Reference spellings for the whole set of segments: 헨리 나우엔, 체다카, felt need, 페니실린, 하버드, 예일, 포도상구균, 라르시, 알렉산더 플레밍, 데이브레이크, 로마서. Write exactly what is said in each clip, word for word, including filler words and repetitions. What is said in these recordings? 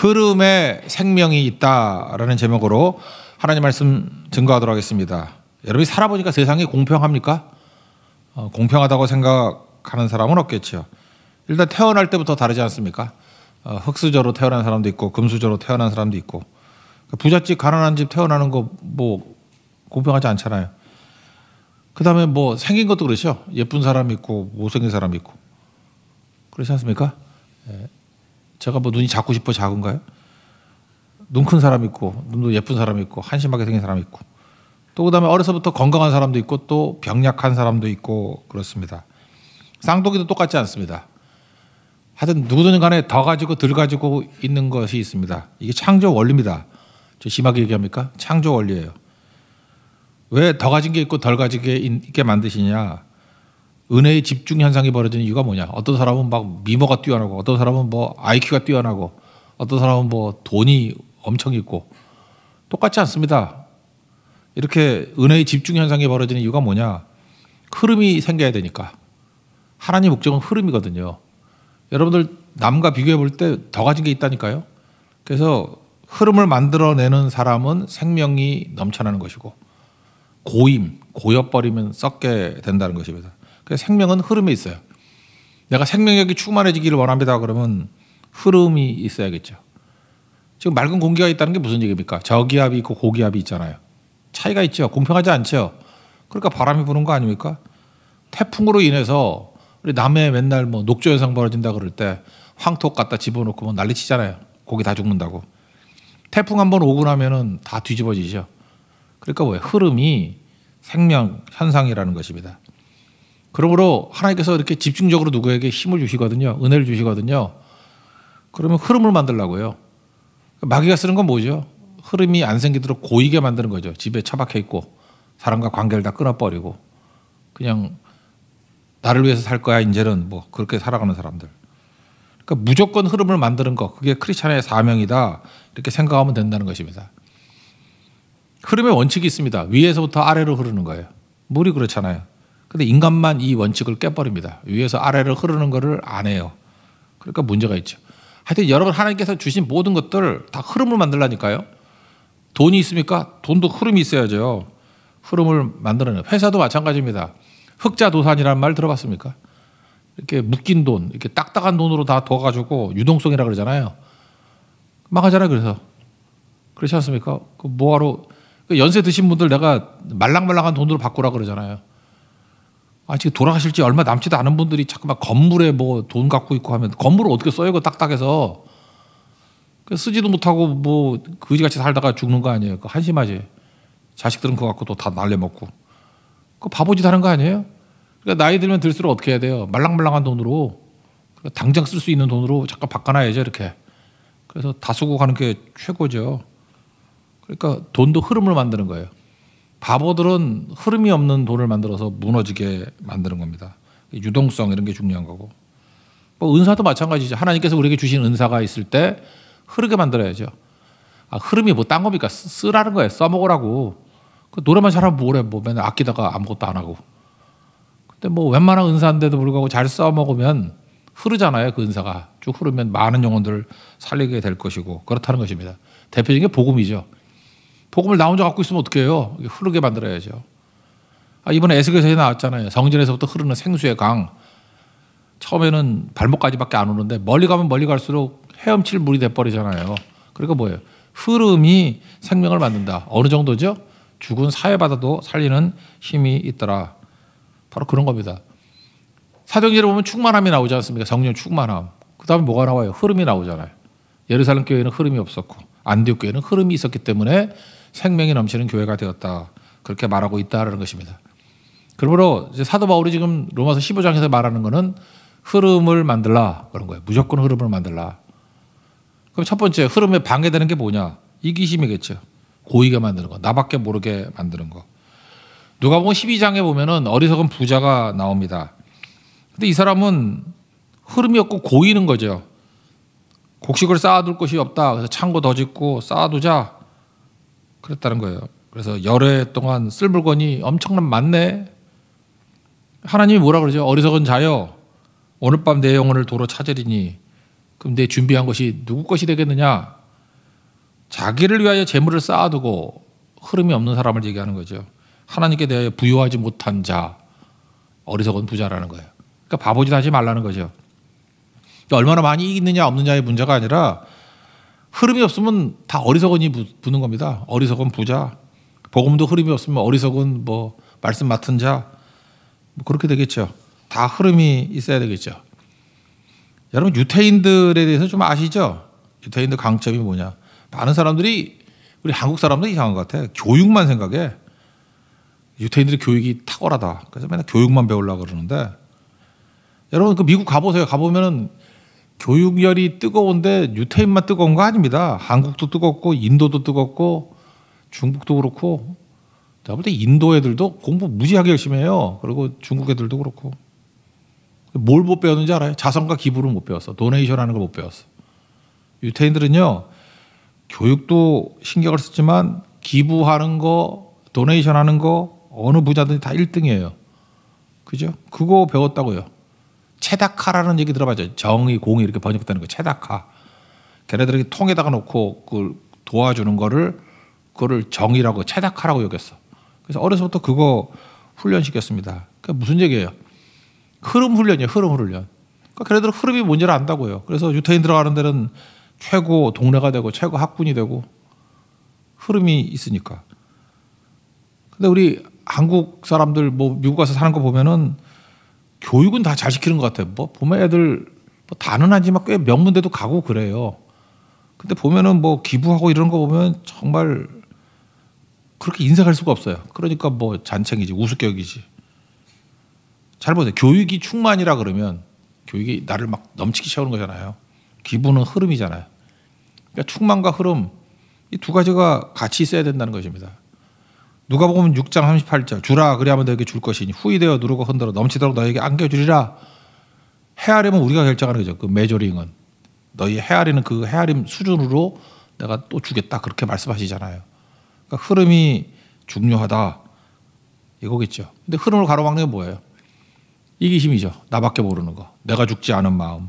흐름의 생명이 있다라는 제목으로 하나님 말씀 증거하도록 하겠습니다. 여러분이 살아보니까 세상이 공평합니까? 어, 공평하다고 생각하는 사람은 없겠죠. 일단 태어날 때부터 다르지 않습니까? 어, 흙수저로 태어난 사람도 있고 금수저로 태어난 사람도 있고, 부잣집 가난한 집 태어나는 거 뭐 공평하지 않잖아요. 그 다음에 뭐 생긴 것도 그렇죠. 예쁜 사람 있고 못생긴 사람 있고 그렇지 않습니까? 예. 제가 뭐 눈이 작고 싶어 작은가요? 눈 큰 사람 있고 눈도 예쁜 사람 있고 한심하게 생긴 사람 있고, 또 그 다음에 어려서부터 건강한 사람도 있고 또 병약한 사람도 있고 그렇습니다. 쌍둥이도 똑같지 않습니다. 하여튼 누구든 간에 더 가지고 덜 가지고 있는 것이 있습니다. 이게 창조 원리입니다. 저 심하게 얘기합니까? 창조 원리예요. 왜 더 가진 게 있고 덜 가진 게 있게 만드시냐? 은혜의 집중 현상이 벌어지는 이유가 뭐냐? 어떤 사람은 막 미모가 뛰어나고, 어떤 사람은 뭐 아이큐가 뛰어나고, 어떤 사람은 뭐 돈이 엄청 있고, 똑같지 않습니다. 이렇게 은혜의 집중 현상이 벌어지는 이유가 뭐냐? 흐름이 생겨야 되니까. 하나님 목적은 흐름이거든요. 여러분들 남과 비교해 볼 때 더 가진 게 있다니까요. 그래서 흐름을 만들어내는 사람은 생명이 넘쳐나는 것이고, 고임, 고여버리면 썩게 된다는 것입니다. 생명은 흐름에 있어요. 내가 생명력이 충만해지기를 원합니다. 그러면 흐름이 있어야겠죠. 지금 맑은 공기가 있다는 게 무슨 얘기입니까? 저기압이 있고 고기압이 있잖아요. 차이가 있죠. 공평하지 않죠. 그러니까 바람이 부는 거 아닙니까? 태풍으로 인해서 우리 남해 맨날 뭐 녹조 현상 벌어진다 그럴 때 황토 갖다 집어넣고 뭐 난리치잖아요. 고기 다 죽는다고. 태풍 한번 오고 나면은 다 뒤집어지죠. 그러니까 뭐예요? 흐름이 생명 현상이라는 것입니다. 그러므로 하나님께서 이렇게 집중적으로 누구에게 힘을 주시거든요. 은혜를 주시거든요. 그러면 흐름을 만들려고요. 마귀가 쓰는 건 뭐죠? 흐름이 안 생기도록 고이게 만드는 거죠. 집에 처박혀 있고 사람과 관계를 다 끊어버리고 그냥 나를 위해서 살 거야 이제는, 뭐 그렇게 살아가는 사람들. 그러니까 무조건 흐름을 만드는 거, 그게 크리스찬의 사명이다 이렇게 생각하면 된다는 것입니다. 흐름의 원칙이 있습니다. 위에서부터 아래로 흐르는 거예요. 물이 그렇잖아요. 근데 인간만 이 원칙을 깨버립니다. 위에서 아래로 흐르는 것을 안 해요. 그러니까 문제가 있죠. 하여튼 여러분 하나님께서 주신 모든 것들 다 흐름을 만들라니까요. 돈이 있습니까? 돈도 흐름이 있어야죠. 흐름을 만들어내는. 회사도 마찬가지입니다. 흑자도산이라는 말 들어봤습니까? 이렇게 묶인 돈, 이렇게 딱딱한 돈으로 다 둬가지고 유동성이라 그러잖아요. 망하잖아요. 그래서 그렇지 않습니까? 그 뭐하러 연세 드신 분들 내가 말랑말랑한 돈으로 바꾸라 그러잖아요. 아, 지금 돌아가실지 얼마 남지도 않은 분들이 자꾸만 건물에 뭐 돈 갖고 있고 하면 건물을 어떻게 써요? 그 딱딱해서 쓰지도 못하고 뭐 거지같이 살다가 죽는 거 아니에요? 그 한심하지. 자식들은 그거 갖고 또 다 날려먹고 그 바보짓 하는 거 아니에요? 그러니까 나이 들면 들수록 어떻게 해야 돼요? 말랑말랑한 돈으로, 그러니까 당장 쓸 수 있는 돈으로 잠깐 바꿔놔야죠 이렇게. 그래서 다 쓰고 가는 게 최고죠. 그러니까 돈도 흐름을 만드는 거예요. 바보들은 흐름이 없는 돈을 만들어서 무너지게 만드는 겁니다. 유동성 이런 게 중요한 거고, 뭐 은사도 마찬가지죠. 하나님께서 우리에게 주신 은사가 있을 때 흐르게 만들어야죠. 아, 흐름이 뭐 딴 겁니까? 쓰라는 거예요. 써먹으라고. 그 노래만 잘하면 뭐래. 뭐 맨날 아끼다가 아무것도 안 하고. 근데 뭐 웬만한 은사인데도 불구하고 잘 써먹으면 흐르잖아요. 그 은사가 쭉 흐르면 많은 영혼들을 살리게 될 것이고 그렇다는 것입니다. 대표적인 게 복음이죠. 복음을 나 혼자 갖고 있으면 어떻게 해요? 흐르게 만들어야죠. 아, 이번에 에스겔서에 나왔잖아요. 성전에서부터 흐르는 생수의 강. 처음에는 발목까지밖에 안 오는데 멀리 가면 멀리 갈수록 헤엄칠 물이 돼버리잖아요. 그러니까 뭐예요? 흐름이 생명을 만든다. 어느 정도죠? 죽은 사해바다도 살리는 힘이 있더라. 바로 그런 겁니다. 사도행전을 보면 충만함이 나오지 않습니까? 성령 충만함. 그 다음에 뭐가 나와요? 흐름이 나오잖아요. 예루살렘 교회는 흐름이 없었고 안디옥 교회는 흐름이 있었기 때문에 생명이 넘치는 교회가 되었다. 그렇게 말하고 있다라는 것입니다. 그러므로 이제 사도 바울이 지금 로마서 십오 장에서 말하는 것은 흐름을 만들라 그런 거예요. 무조건 흐름을 만들라. 그럼 첫 번째 흐름에 방해되는 게 뭐냐? 이기심이겠죠. 고의게 만드는 거. 나밖에 모르게 만드는 거. 누가복음 십이 장에 보면은 어리석은 부자가 나옵니다. 근데 이 사람은 흐름이 없고 고의는 거죠. 곡식을 쌓아둘 곳이 없다. 그래서 창고 더 짓고 쌓아두자. 그랬다는 거예요. 그래서 열흘 동안 쓸 물건이 엄청난 많네. 하나님이 뭐라 그러죠? 어리석은 자여 오늘 밤 내 영혼을 도로 찾으리니 그럼 내 준비한 것이 누구 것이 되겠느냐? 자기를 위하여 재물을 쌓아두고 흐름이 없는 사람을 얘기하는 거죠. 하나님께 대하여 부여하지 못한 자, 어리석은 부자라는 거예요. 그러니까 바보짓 하지 말라는 거죠. 그러니까 얼마나 많이 있느냐 없느냐의 문제가 아니라 흐름이 없으면 다 어리석은이 부는 겁니다. 어리석은 부자, 복음도 흐름이 없으면 어리석은 뭐 말씀 맡은 자, 뭐 그렇게 되겠죠. 다 흐름이 있어야 되겠죠. 여러분 유태인들에 대해서 좀 아시죠? 유태인들 강점이 뭐냐? 많은 사람들이, 우리 한국 사람도 이상한 것 같아. 교육만 생각해. 유태인들의 교육이 탁월하다. 그래서 맨날 교육만 배우려고 그러는데, 여러분 그 미국 가보세요. 가보면은 교육열이 뜨거운데 유태인만 뜨거운 거 아닙니다. 한국도 뜨겁고 인도도 뜨겁고 중국도 그렇고, 제가 볼 때 인도 애들도 공부 무지하게 열심히 해요. 그리고 중국 애들도 그렇고. 뭘 못 배웠는지 알아요? 자선과 기부를 못 배웠어. 도네이션 하는 걸 못 배웠어. 유태인들은요, 교육도 신경을 쓰지만 기부하는 거, 도네이션 하는 거 어느 부자든지 다 일 등이에요. 그죠? 그거 배웠다고요. 체다카라는 얘기 들어봤죠? 정의, 공의 이렇게 번역되는 거. 체다카. 걔네들에게 통에다가 놓고 그걸 도와주는 거를, 그거를 정의라고, 체다카라고 여겼어. 그래서 어려서부터 그거 훈련시켰습니다. 그게 무슨 얘기예요? 흐름 훈련이에요. 흐름 훈련. 그러니까 걔네들은 흐름이 뭔지를 안다고요. 그래서 유태인 들어가는 데는 최고 동네가 되고 최고 학군이 되고 흐름이 있으니까. 근데 우리 한국 사람들 뭐 미국 가서 사는 거 보면은 교육은 다 잘 시키는 것 같아요. 뭐 보면 애들 뭐 다는 하지만 꽤 명문대도 가고 그래요. 근데 보면은 뭐 기부하고 이런 거 보면 정말 그렇게 인색할 수가 없어요. 그러니까 뭐 잔챙이지, 우습게 여기지. 잘 보세요. 교육이 충만이라 그러면 교육이 나를 막 넘치게 채우는 거잖아요. 기부는 흐름이잖아요. 그러니까 충만과 흐름, 이 두 가지가 같이 있어야 된다는 것입니다. 누가 보면 육 장 삼십팔 절, 주라 그리하면 너에게 줄 것이니 후이되어 누르고 흔들어 넘치도록 너에게 안겨주리라. 헤아림은 우리가 결정하는 거죠. 그 메조링은 너희 헤아리는 그 헤아림 수준으로 내가 또 주겠다, 그렇게 말씀하시잖아요. 그러니까 흐름이 중요하다 이거겠죠. 근데 흐름을 가로막는 게 뭐예요? 이기심이죠. 나밖에 모르는 거, 내가 죽지 않은 마음.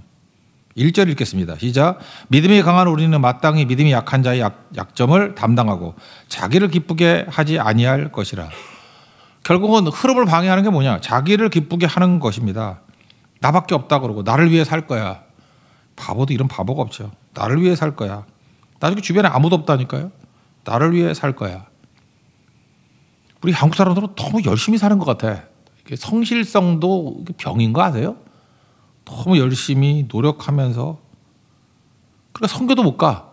일 절 읽겠습니다. 시작. 믿음이 강한 우리는 마땅히 믿음이 약한 자의 약, 약점을 담당하고 자기를 기쁘게 하지 아니할 것이라. 결국은 흐름을 방해하는 게 뭐냐? 자기를 기쁘게 하는 것입니다. 나밖에 없다 그러고 나를 위해 살 거야. 바보도 이런 바보가 없죠. 나를 위해 살 거야. 나중에 주변에 아무도 없다니까요. 나를 위해 살 거야. 우리 한국 사람들은 너무 열심히 사는 것 같아. 성실성도 병인 거 아세요? 너무 열심히 노력하면서. 그러니까 선교도 못 가.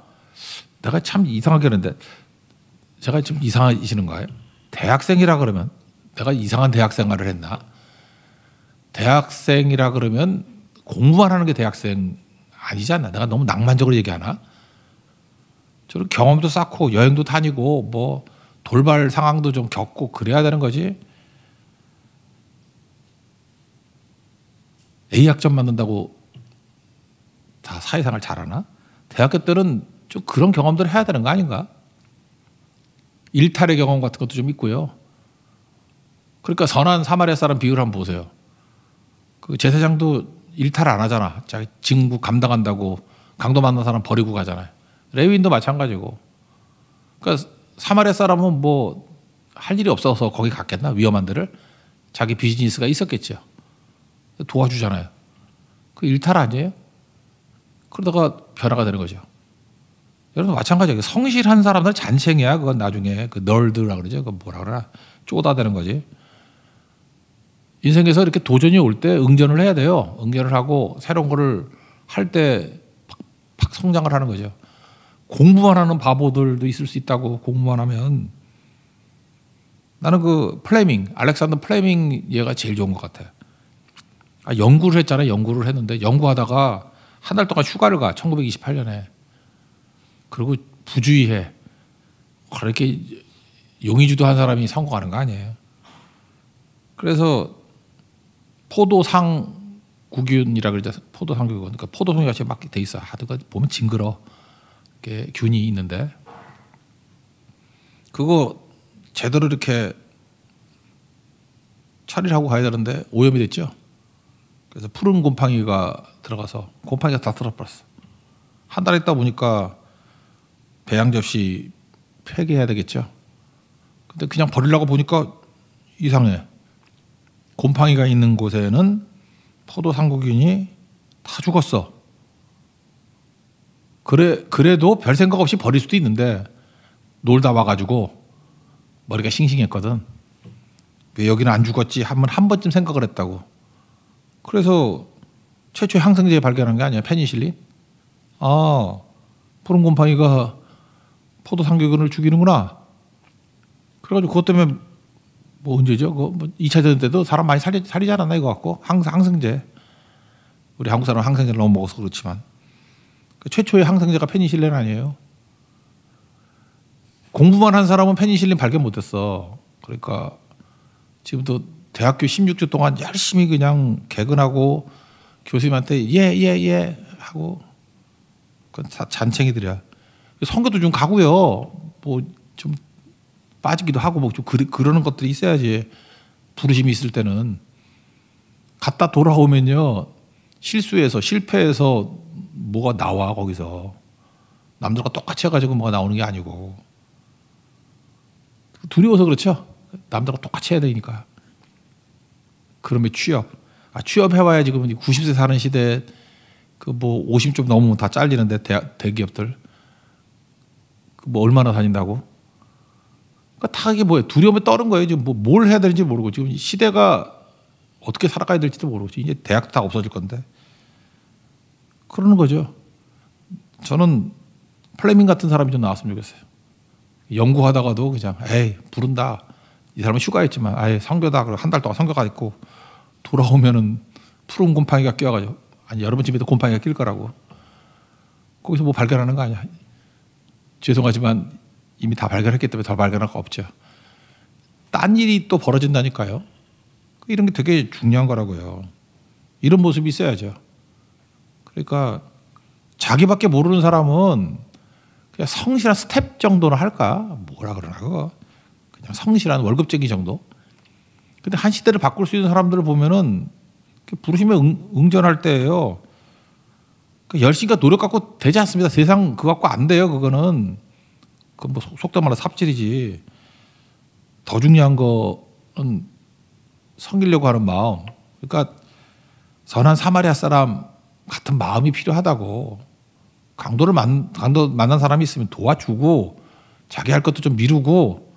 내가 참 이상하게 하는데, 제가 좀 이상하시는가요? 대학생이라 그러면 내가 이상한 대학생활을 했나? 대학생이라 그러면 공부만 하는 게 대학생 아니지 않나? 내가 너무 낭만적으로 얘기하나? 저런 경험도 쌓고 여행도 다니고 뭐 돌발 상황도 좀 겪고 그래야 되는 거지. A학점 만든다고 다 사회생활 잘하나? 대학교 때는 좀 그런 경험들을 해야 되는 거 아닌가? 일탈의 경험 같은 것도 좀 있고요. 그러니까 선한 사마리아 사람 비유를 한번 보세요. 그 제사장도 일탈 안 하잖아. 자기 직무 감당한다고 강도 만난 사람 버리고 가잖아요. 레위인도 마찬가지고. 그러니까 사마리아 사람은 뭐 할 일이 없어서 거기 갔겠나? 위험한 데를. 자기 비즈니스가 있었겠죠. 도와주잖아요. 그 일탈 아니에요? 그러다가 변화가 되는 거죠. 여러분 마찬가지예요. 성실한 사람들은 잔챙이야. 그건 나중에 그 널드라 그러죠. 그 뭐라 그러나 쪼다 되는 거지. 인생에서 이렇게 도전이 올 때 응전을 해야 돼요. 응전을 하고 새로운 거를 할 때 팍 성장을 하는 거죠. 공부만 하는 바보들도 있을 수 있다고. 공부만 하면. 나는 그 플레밍, 알렉산더 플레밍 얘가 제일 좋은 것 같아요. 아, 연구를 했잖아요. 연구를 했는데 연구하다가 한 달 동안 휴가를 가. 천구백이십팔 년에. 그리고 부주의해. 그렇게 용의주도 한 사람이 성공하는 거 아니에요. 그래서 포도상구균이라 그러죠. 포도상구균. 그러니까 포도송이가 지금 막 돼 있어. 하도 보면 징그러. 이렇게 균이 있는데 그거 제대로 이렇게 처리를 하고 가야 되는데 오염이 됐죠. 그래서 푸른 곰팡이가 들어가서 곰팡이가 다 들어버렸어. 한 달 있다 보니까 배양 접시 폐기해야 되겠죠. 근데 그냥 버리려고 보니까 이상해. 곰팡이가 있는 곳에는 포도 상구균이 다 죽었어. 그래, 그래도 별 생각 없이 버릴 수도 있는데 놀다 와가지고 머리가 싱싱했거든. 왜 여기는 안 죽었지? 한번 한 번쯤 생각을 했다고. 그래서 최초의 항생제 발견한 게 아니야, 페니실린. 아, 푸른 곰팡이가 포도 상구균을 죽이는구나. 그래가지고 그것 때문에 뭐 언제죠? 그 뭐 이 차 대전 때도 사람 많이 살리, 살리지 않았나 이거 갖고. 항상 항생제. 우리 한국 사람은 항생제를 너무 먹어서 그렇지만 그 최초의 항생제가 페니실린 아니에요. 공부만 한 사람은 페니실린 발견 못했어. 그러니까 지금도 대학교 십육 주 동안 열심히 그냥 개근하고 교수님한테 예예예 예, 예 하고. 그건 다 잔챙이들이야. 성교도 좀 가고요. 뭐 좀 빠지기도 하고 뭐 좀 그러는 것들이 있어야지. 부르심이 있을 때는 갔다 돌아오면요, 실수해서 실패해서 뭐가 나와. 거기서 남들과 똑같이 해가지고 뭐가 나오는 게 아니고. 두려워서 그렇죠. 남들과 똑같이 해야 되니까. 그러면 취업. 아, 취업해봐야 지금 구십 세 사는 시대에 그 뭐 오십 좀 넘으면 다 잘리는데 대학, 대기업들 그 뭐 얼마나 다닌다고. 그러니까 다 이게 뭐예요? 두려움에 떠는 거예요. 지금 뭐 뭘 해야 되는지 모르고 지금 시대가 어떻게 살아가야 될지도 모르고 이제 대학도 다 없어질 건데 그러는 거죠. 저는 플레밍 같은 사람이 좀 나왔으면 좋겠어요. 연구하다가도 그냥 에이 부른다. 이 사람은 휴가했지만 아예 선교다. 그리고 한 달 동안 선교가 있고 돌아오면은 푸른 곰팡이가 끼어가지고, 아니 여러분 집에도 곰팡이가 낄 거라고. 거기서 뭐 발견하는 거 아니야. 죄송하지만 이미 다 발견했기 때문에 더 발견할 거 없죠. 딴 일이 또 벌어진다니까요. 이런 게 되게 중요한 거라고요. 이런 모습이 있어야죠. 그러니까 자기밖에 모르는 사람은 그냥 성실한 스텝 정도는 할까? 뭐라 그러나 그거. 그냥 성실한 월급쟁이 정도. 근데 한 시대를 바꿀 수 있는 사람들을 보면은 부르심에 응, 응전할 때예요. 그러니까 열심과 노력 갖고 되지 않습니다. 세상 그거 갖고 안 돼요. 그거는. 그건 뭐 속도 말로 삽질이지. 더 중요한 거는 섬기려고 하는 마음. 그러니까 선한 사마리아 사람 같은 마음이 필요하다고. 강도를 만, 강도 만난 사람이 있으면 도와주고 자기 할 것도 좀 미루고.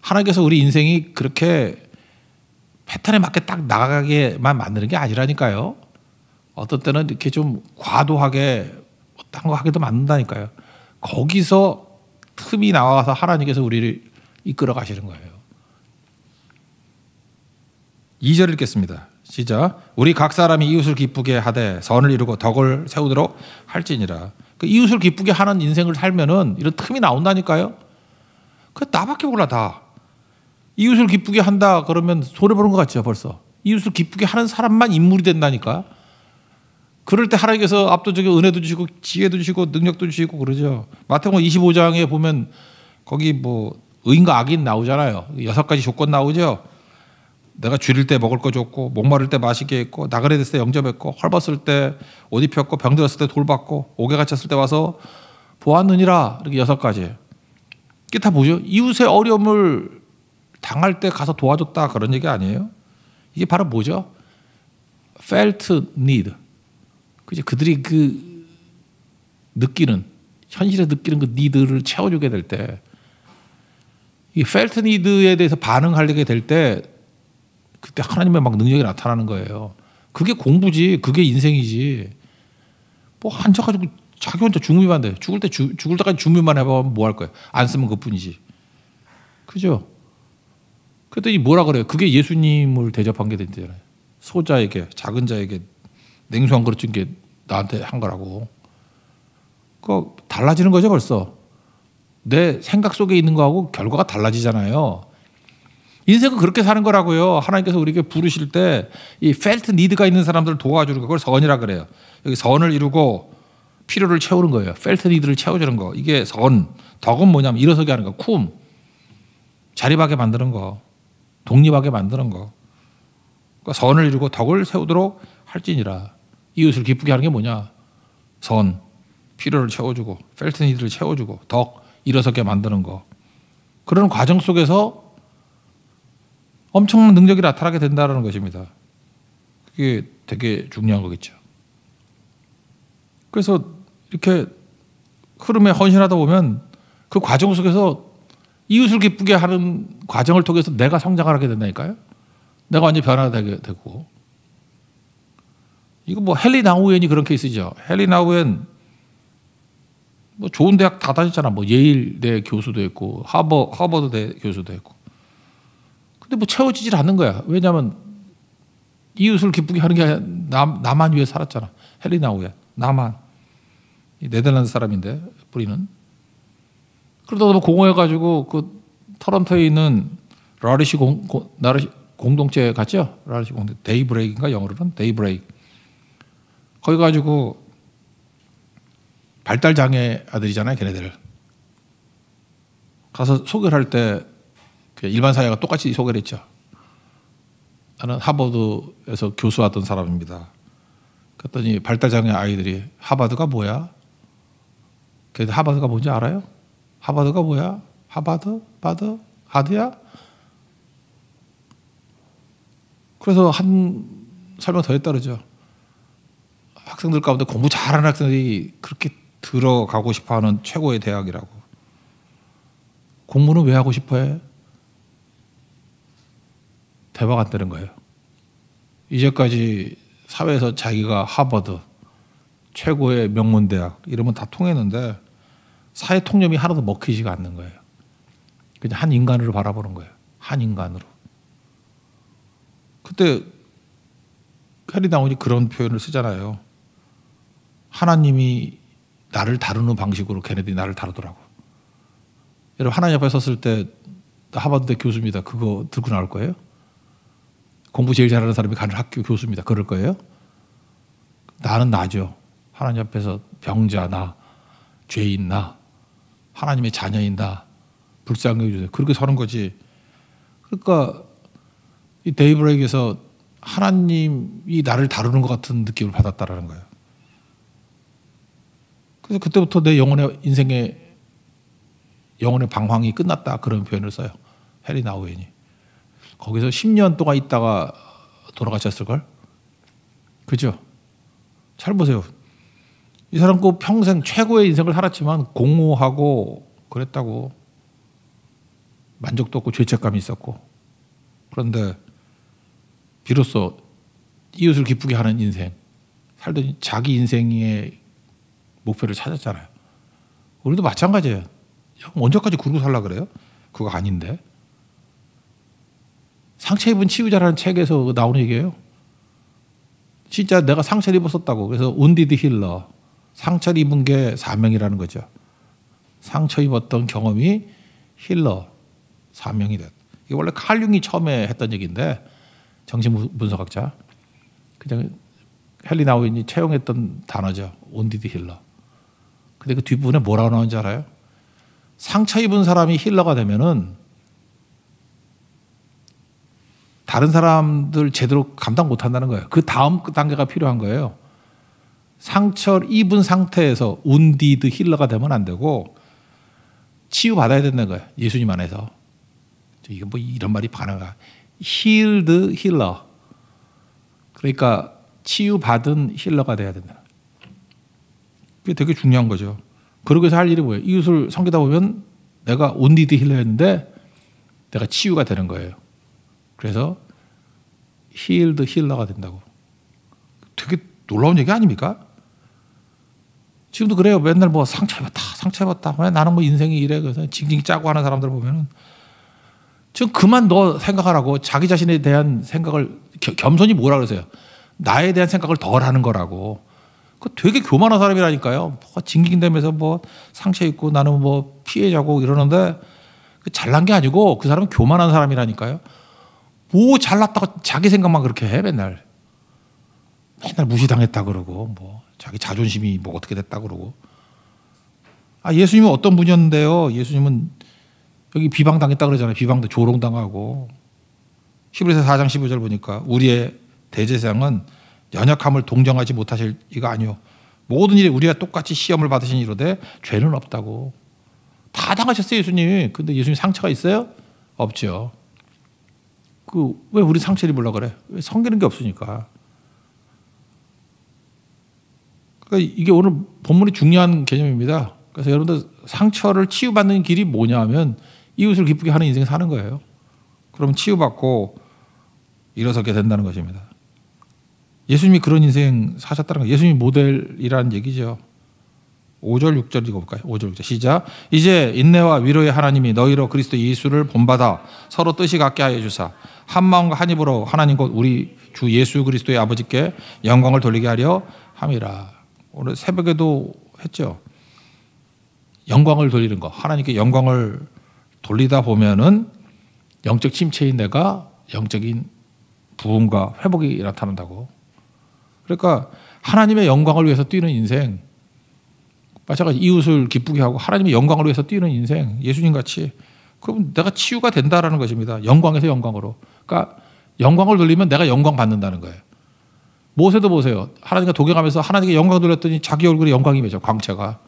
하나님께서 우리 인생이 그렇게 패턴에 맞게 딱 나가게만 만드는 게 아니라니까요. 어떤 때는 이렇게 좀 과도하게 어떤 거 하게도 만든다니까요. 거기서 틈이 나와서 하나님께서 우리를 이끌어 가시는 거예요. 이 절을 읽겠습니다. 시작. 우리 각 사람이 이웃을 기쁘게 하되 선을 이루고 덕을 세우도록 할지니라. 그 이웃을 기쁘게 하는 인생을 살면은 이런 틈이 나온다니까요. 그 나밖에 몰라 다. 이웃을 기쁘게 한다 그러면 손해보는 것 같죠 벌써. 이웃을 기쁘게 하는 사람만 인물이 된다니까. 그럴 때 하나님께서 압도적인 은혜도 주시고 지혜도 주시고 능력도 주시고 그러죠. 마태복음 이십오 장에 보면 거기 뭐 의인과 악인 나오잖아요. 여섯 가지 조건 나오죠. 내가 줄일 때 먹을 거 줬고, 목마를 때 마시게 했고, 나그네 됐을 때 영접했고, 헐벗을 때 옷 입혔고, 병들었을 때 돌봤고, 옥에 갇혔을 때 와서 보았느니라. 이렇게 여섯 가지. 이게 다 뭐죠? 이웃의 어려움을 당할 때 가서 도와줬다 그런 얘기 아니에요? 이게 바로 뭐죠? felt need. 그죠? 그들이 그 느끼는, 현실에 느끼는 그 need를 채워주게 될 때, 이 felt need에 대해서 반응하게 될 때 그때 하나님의 막 능력이 나타나는 거예요. 그게 공부지, 그게 인생이지. 뭐 앉아가지고 자기 혼자 준비만 돼. 죽을 때 주, 죽을 때까지 준비만 해보면 뭐 할 거예요? 안 쓰면 그뿐이지. 그죠? 그랬더니 뭐라 그래요? 그게 예수님을 대접한 게 된대잖아요. 소자에게, 작은 자에게 냉수 한 그릇 준 게 나한테 한 거라고. 그거 달라지는 거죠 벌써. 내 생각 속에 있는 거하고 결과가 달라지잖아요. 인생은 그렇게 사는 거라고요. 하나님께서 우리에게 부르실 때 이 felt need가 있는 사람들을 도와주는 거, 그걸 선이라 그래요. 여기 선을 이루고 필요를 채우는 거예요. felt need를 채워주는 거. 이게 선. 덕은 뭐냐면 일어서게 하는 거. 쿰. 자립하게 만드는 거. 독립하게 만드는 거. 그러니까 선을 이루고 덕을 세우도록 할지니라. 이웃을 기쁘게 하는 게 뭐냐? 선. 필요를 채워주고 펠트니드를 채워주고 덕 일어서게 만드는 거, 그런 과정 속에서 엄청난 능력이 나타나게 된다는 것입니다. 그게 되게 중요한 거겠죠. 그래서 이렇게 흐름에 헌신하다 보면 그 과정 속에서 이웃을 기쁘게 하는 과정을 통해서 내가 성장을 하게 된다니까요. 내가 완전히 변화되게 되고. 이거 뭐 헨리 나우엔이 그런 케이스죠. 헨리 나우엔 뭐 좋은 대학 다 다녔잖아. 뭐 예일대 교수도 했고 하버, 하버드대 교수도 했고. 근데 뭐 채워지질 않는 거야. 왜냐하면 이웃을 기쁘게 하는 게 아니라 남, 나만 위해 살았잖아. 헨리 나우엔. 나만. 네덜란드 사람인데 뿌리는. 그러다 공허해가지고 그 토론토에 있는 라르시 공, 고, 나르시, 공동체 같죠? 라르시 공동체. 데이브레이크인가 영어로는? 데이브레이크. 거기 가지고 발달장애 아들이잖아요, 걔네들. 가서 소개를 할 때 일반 사회가 똑같이 소개를 했죠. 나는 하버드에서 교수하던 사람입니다. 그랬더니 발달장애 아이들이 하버드가 뭐야? 걔네들 하버드가 뭔지 알아요? 하버드가 뭐야? 하버드? 바드? 하드야? 그래서 한 설명 더 했다 그러죠. 학생들 가운데 공부 잘하는 학생들이 그렇게 들어가고 싶어하는 최고의 대학이라고. 공부는 왜 하고 싶어해? 대박 안 되는 거예요. 이제까지 사회에서 자기가 하버드 최고의 명문대학 이러면 다 통했는데 사회 통념이 하나도 먹히지가 않는 거예요. 그냥 한 인간으로 바라보는 거예요. 한 인간으로. 그때 헨리 나우엔이 그런 표현을 쓰잖아요. 하나님이 나를 다루는 방식으로 걔네들이 나를 다루더라고. 여러분 하나님 옆에 섰을 때 하버드대 교수입니다. 그거 들고 나올 거예요? 공부 제일 잘하는 사람이 가는 학교 교수입니다. 그럴 거예요? 나는 나죠. 하나님 앞에서 병자 나, 죄인 나, 하나님의 자녀인 나, 불쌍히 여겨주세요. 그렇게 서는 거지. 그러니까 이 데이브레이크에서 하나님이 나를 다루는 것 같은 느낌을 받았다라는 거예요. 그래서 그때부터 내 영혼의 인생의 영혼의 방황이 끝났다, 그런 표현을 써요. 헨리 나우엔이. 거기서 십 년 동안 있다가 돌아가셨을걸? 그죠? 잘 보세요. 이 사람 그 평생 최고의 인생을 살았지만 공허하고 그랬다고. 만족도 없고 죄책감이 있었고. 그런데 비로소 이웃을 기쁘게 하는 인생, 살던 자기 인생의 목표를 찾았잖아요. 우리도 마찬가지예요. 언제까지 구르고 살려고 그래요? 그거 아닌데. 상처 입은 치유자라는 책에서 나오는 얘기예요. 진짜 내가 상처를 입었었다고. 그래서 운디드 힐러, 상처를 입은 게 사명이라는 거죠. 상처 입었던 경험이 힐러, 사명이 됐다. 이게 원래 칼 융이 처음에 했던 얘기인데, 정신분석학자. 그냥 헨리 나우엔이 채용했던 단어죠. 온디드 힐러. 근데 그 뒷부분에 뭐라고 나오는지 알아요? 상처 입은 사람이 힐러가 되면은 다른 사람들 제대로 감당 못한다는 거예요. 그 다음 단계가 필요한 거예요. 상처 입은 상태에서 온디드 힐러가 되면 안 되고 치유받아야 된다는 거예요. 예수님 안에서. 이게 뭐 이런 말이 반응가. 힐드 힐러. 그러니까 치유받은 힐러가 돼야 된다. 그게 되게 중요한 거죠. 그러고 해서 할 일이 뭐예요? 이웃을 섬기다 보면 내가 온디드 힐러였는데 내가 치유가 되는 거예요. 그래서 힐드 힐러가 된다고. 되게 놀라운 얘기 아닙니까? 지금도 그래요. 맨날 뭐 상처해봤다, 상처해봤다. 나는 뭐 인생이 이래. 그래서 징징 짜고 하는 사람들 보면은 지금 그만 너 생각하라고. 자기 자신에 대한 생각을 겸손히 뭐라 그러세요? 나에 대한 생각을 덜 하는 거라고. 그 되게 교만한 사람이라니까요. 뭐 징징대면서 뭐 상처 입고 나는 뭐 피해자고 이러는데 잘난 게 아니고 그 사람은 교만한 사람이라니까요. 뭐 잘났다고 자기 생각만 그렇게 해 맨날. 맨날 무시당했다 그러고 뭐 자기 자존심이 뭐 어떻게 됐다 그러고. 아 예수님은 어떤 분이었는데요? 예수님은 여기 비방당했다 그러잖아요. 비방도 조롱당하고. 히브리서 사 장 십오 절 보니까 우리의 대제사장은 연약함을 동정하지 못하실 이가 아니요 모든 일에 우리가 똑같이 시험을 받으신 이로되 죄는 없다고. 다 당하셨어요 예수님. 근데 예수님 상처가 있어요? 없죠. 그 왜 우리 상처를 입으려고 그래? 왜 섬기는 게 없으니까. 그러니까 이게 오늘 본문이 중요한 개념입니다. 그래서 여러분들 상처를 치유받는 길이 뭐냐 하면 이웃을 기쁘게 하는 인생을 사는 거예요. 그럼 치유받고 일어서게 된다는 것입니다. 예수님이 그런 인생 사셨다는 거예요. 예수님이 모델이라는 얘기죠. 오 절 육 절이 읽어볼까요? 오 절 육 절 시작. 이제 인내와 위로의 하나님이 너희로 그리스도 예수를 본받아 서로 뜻이 같게 하여 주사 한 마음과 한 입으로 하나님 곧 우리 주 예수 그리스도의 아버지께 영광을 돌리게 하려 함이라. 오늘 새벽에도 했죠. 영광을 돌리는 거. 하나님께 영광을 돌리다 보면은 영적 침체인 내가 영적인 부흥과 회복이 나타난다고. 그러니까 하나님의 영광을 위해서 뛰는 인생, 마찬가지 이웃을 기쁘게 하고 하나님의 영광을 위해서 뛰는 인생, 예수님같이 그럼 내가 치유가 된다라는 것입니다. 영광에서 영광으로. 그러니까 영광을 돌리면 내가 영광 받는다는 거예요. 모세도 보세요. 하나님과 동행하면서 하나님께 영광 돌렸더니 자기 얼굴에 영광이 맺혀, 광채가.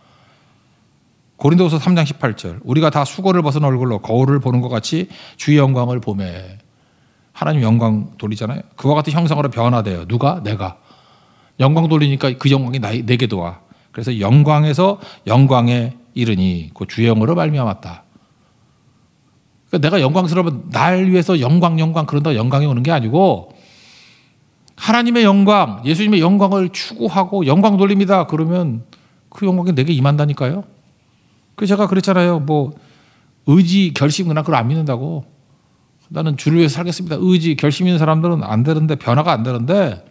고린도후서 삼 장 십팔 절 우리가 다 수고를 벗은 얼굴로 거울을 보는 것 같이 주의 영광을 보매. 하나님 영광 돌리잖아요. 그와 같은 형상으로 변화돼요. 누가? 내가. 영광 돌리니까 그 영광이 나이, 내게도 와. 그래서 영광에서 영광에 이르니 그 주의 영으로 말미암았다. 그러니까 내가 영광스러우면 날 위해서 영광 영광 그런다고 영광이 오는 게 아니고 하나님의 영광, 예수님의 영광을 추구하고 영광 돌립니다. 그러면 그 영광이 내게 임한다니까요. 그래서 제가 그랬잖아요. 뭐 의지, 결심, 그나 그걸 안 믿는다고. 나는 주를 위해서 살겠습니다. 의지, 결심 있는 사람들은 안 되는데, 변화가 안 되는데,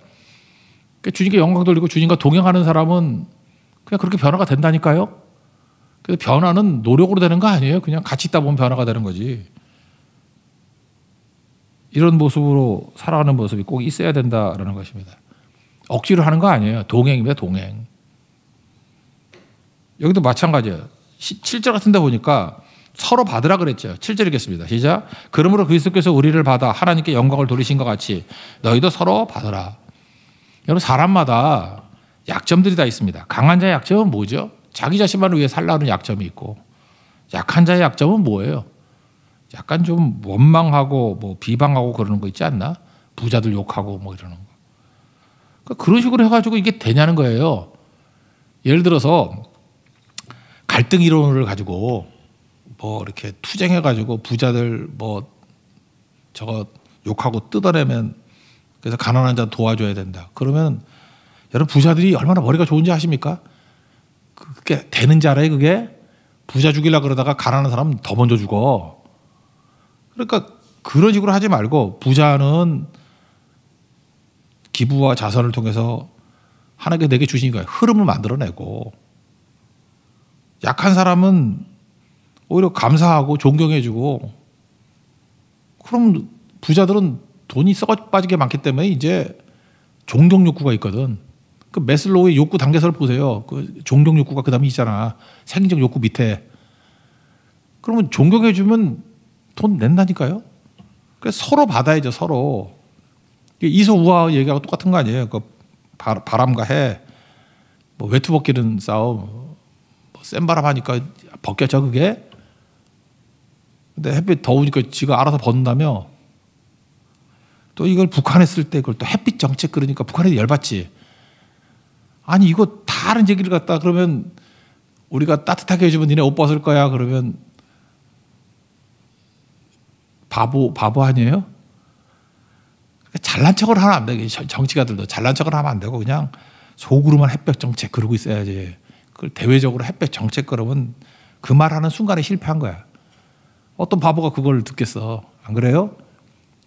그러니까 주님께 영광 돌리고 주님과 동행하는 사람은 그냥 그렇게 변화가 된다니까요. 그래서 변화는 노력으로 되는 거 아니에요. 그냥 같이 있다 보면 변화가 되는 거지. 이런 모습으로 살아가는 모습이 꼭 있어야 된다라는 것입니다. 억지로 하는 거 아니에요. 동행입니다. 동행. 여기도 마찬가지예요. 칠 절 같은 데 보니까 서로 받으라 그랬죠. 칠 절 읽겠습니다. 시작. 그러므로 그리스도께서 우리를 받아 하나님께 영광을 돌리신 것 같이 너희도 서로 받으라. 여러분 사람마다 약점들이 다 있습니다. 강한 자의 약점은 뭐죠? 자기 자신만을 위해 살라는 약점이 있고, 약한 자의 약점은 뭐예요? 약간 좀 원망하고 뭐 비방하고 그러는 거 있지 않나? 부자들 욕하고 뭐 이러는 거. 그러니까 그런 식으로 해가지고 이게 되냐는 거예요. 예를 들어서 갈등 이론을 가지고 뭐 이렇게 투쟁해가지고 부자들 뭐 저거 욕하고 뜯어내면 그래서 가난한 자 도와줘야 된다. 그러면 여러분 부자들이 얼마나 머리가 좋은지 아십니까? 그게 되는지 알아요 그게? 부자 죽이려고 그러다가 가난한 사람은 더 먼저 죽어. 그러니까 그런 식으로 하지 말고 부자는 기부와 자선을 통해서 하나님께 내게 주신 거예요. 흐름을 만들어내고 약한 사람은 오히려 감사하고 존경해주고 그럼 부자들은 돈이 썩어 빠지게 많기 때문에 이제 존경 욕구가 있거든. 그 매슬로우의 욕구 단계서를 보세요. 그 존경 욕구가 그 다음에 있잖아. 생리적 욕구 밑에. 그러면 존경해주면 돈 낸다니까요. 그래서 서로 받아야죠. 서로. 이소우아 얘기하고 똑같은 거 아니에요. 그 바람과 해, 뭐 외투 벗기는 싸움, 뭐 센 바람 하니까 벗겼죠 그게. 근데 햇빛 더우니까 지가 알아서 벗는다며. 또 이걸 북한에 쓸 때 그걸 또 햇빛 정책 그러니까 북한에도 열받지. 아니 이거 다른 얘기를 갖다 그러면 우리가 따뜻하게 해주면 니네 옷 벗을 거야 그러면 바보 바보 아니에요? 그러니까 잘난 척을 하면 안 돼. 정치가들도 잘난 척을 하면 안 되고 그냥 속으로만 햇볕 정책 그러고 있어야지. 그걸 대외적으로 햇볕 정책 그러면 그 말하는 순간에 실패한 거야. 어떤 바보가 그걸 듣겠어. 안 그래요?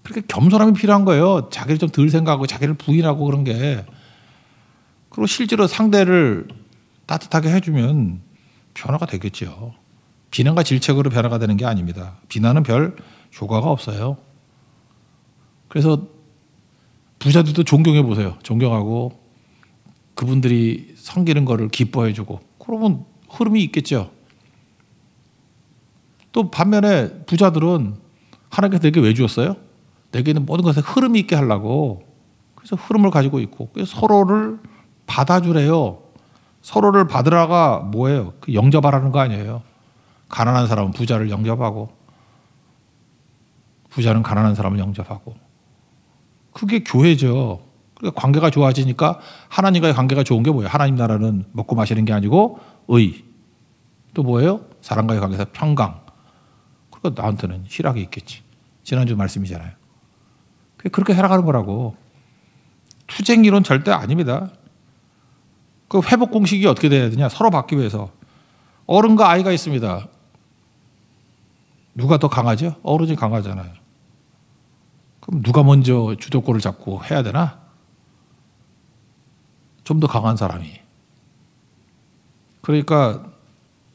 그렇게 겸손함이 필요한 거예요. 자기를 좀 덜 생각하고 자기를 부인하고 그런 게. 그리고 실제로 상대를 따뜻하게 해주면 변화가 되겠죠. 비난과 질책으로 변화가 되는 게 아닙니다. 비난은 별 효과가 없어요. 그래서 부자들도 존경해 보세요. 존경하고 그분들이 섬기는 거를 기뻐해 주고 그러면 흐름이 있겠죠. 또 반면에 부자들은 하나님께서 내게 왜 주었어요? 내게는 모든 것에 흐름이 있게 하려고. 그래서 흐름을 가지고 있고 그래서 서로를 받아주래요. 서로를 받으라가 뭐예요? 영접하라는 거 아니에요. 가난한 사람은 부자를 영접하고 부자는 가난한 사람을 영접하고 그게 교회죠. 그러니까 관계가 좋아지니까 하나님과의 관계가 좋은 게 뭐예요? 하나님 나라는 먹고 마시는 게 아니고 의, 또 뭐예요? 사람과의 관계에서 평강. 그러니까 나한테는 희락이 있겠지. 지난주 말씀이잖아요. 그렇게 살아가는 거라고. 투쟁 이론 절대 아닙니다. 그 회복 공식이 어떻게 돼야 되냐? 서로 받기 위해서. 어른과 아이가 있습니다. 누가 더 강하죠? 어른이 강하잖아요. 그럼 누가 먼저 주도권을 잡고 해야 되나? 좀 더 강한 사람이. 그러니까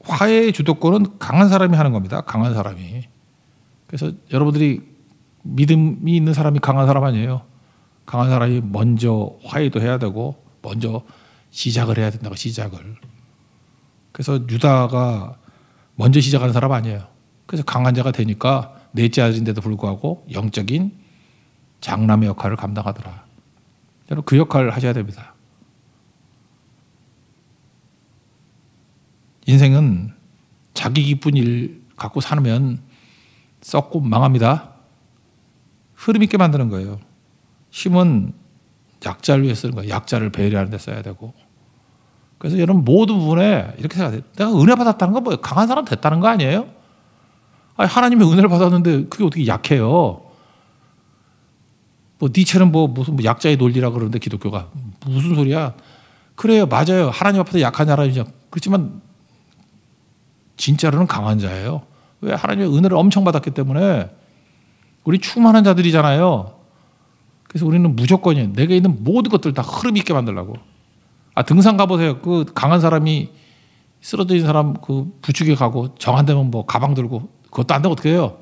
화해의 주도권은 강한 사람이 하는 겁니다. 강한 사람이. 그래서 여러분들이 믿음이 있는 사람이 강한 사람 아니에요. 강한 사람이 먼저 화해도 해야 되고 먼저 시작을 해야 된다고, 시작을. 그래서 유다가 먼저 시작하는 사람 아니에요. 그래서 강한 자가 되니까 넷째 아들인데도 불구하고 영적인 장남의 역할을 감당하더라. 여러분 그 역할을 하셔야 됩니다. 인생은 자기 기쁜 일 갖고 살면 썩고 망합니다. 흐름 있게 만드는 거예요. 힘은 약자를 위해 쓰는 거예요. 약자를 배려하는 데 써야 되고. 그래서 여러분 모든 부분에 이렇게 생각해요. 내가 은혜 받았다는 건 뭐예요? 강한 사람 됐다는 거 아니에요? 아니, 하나님의 은혜를 받았는데 그게 어떻게 약해요? 뭐 니체는 뭐 무슨 약자의 논리라 그러는데 기독교가 무슨 소리야? 그래요, 맞아요. 하나님 앞에서 약한 사람이죠. 그렇지만 진짜로는 강한 자예요. 왜? 하나님의 은혜를 엄청 받았기 때문에 우리 충만한 자들이잖아요. 그래서 우리는 무조건이에요. 내게 있는 모든 것들 다 흐름 있게 만들라고. 아, 등산 가보세요. 그 강한 사람이 쓰러진 사람 그 부축에 가고 정한 데면 뭐 가방 들고 그것도 안 되면 어떻게 해요?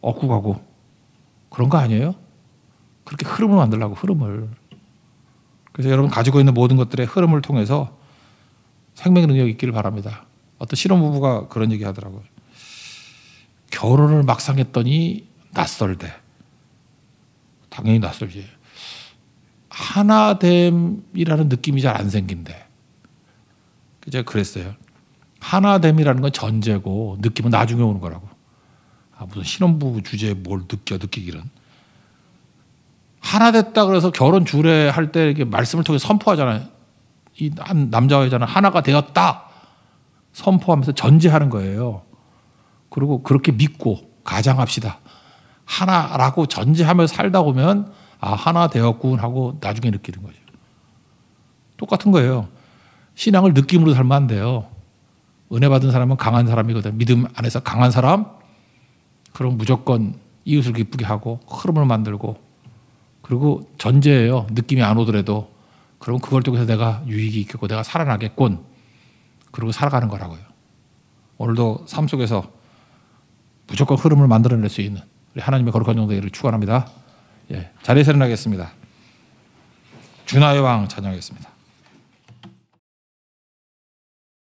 얻고 가고 그런 거 아니에요? 그렇게 흐름을 만들라고, 흐름을. 그래서 여러분 가지고 있는 모든 것들의 흐름을 통해서 생명의 능력이 있기를 바랍니다. 어떤 신혼부부가 그런 얘기 하더라고요. 결혼을 막상 했더니 낯설대. 당연히 낯설지. 하나됨이라는 느낌이 잘 안 생긴대. 제가 그랬어요. 하나됨이라는 건 전제고 느낌은 나중에 오는 거라고. 아, 무슨 신혼부부 주제에 뭘 느껴, 느끼기는. 하나 됐다 그래서 결혼 주례할 때 이렇게 말씀을 통해 선포하잖아요. 이 한 남자와 여자는 하나가 되었다. 선포하면서 전제하는 거예요. 그리고 그렇게 믿고 가장합시다. 하나라고 전제하며 살다 보면 아, 하나 되었군 하고 나중에 느끼는 거죠. 똑같은 거예요. 신앙을 느낌으로 살면 안 돼요. 은혜 받은 사람은 강한 사람이거든. 믿음 안에서 강한 사람? 그럼 무조건 이웃을 기쁘게 하고 흐름을 만들고, 그리고 전제예요. 느낌이 안 오더라도 그럼 그걸 통해서 내가 유익이 있겠고 내가 살아나겠군. 그리고 살아가는 거라고요. 오늘도 삶 속에서 무조건 흐름을 만들어낼 수 있는 우리 하나님의 거룩한 정도를 축원합니다. 예, 자리에서 일어나겠습니다. 주나의 왕 찬양하겠습니다.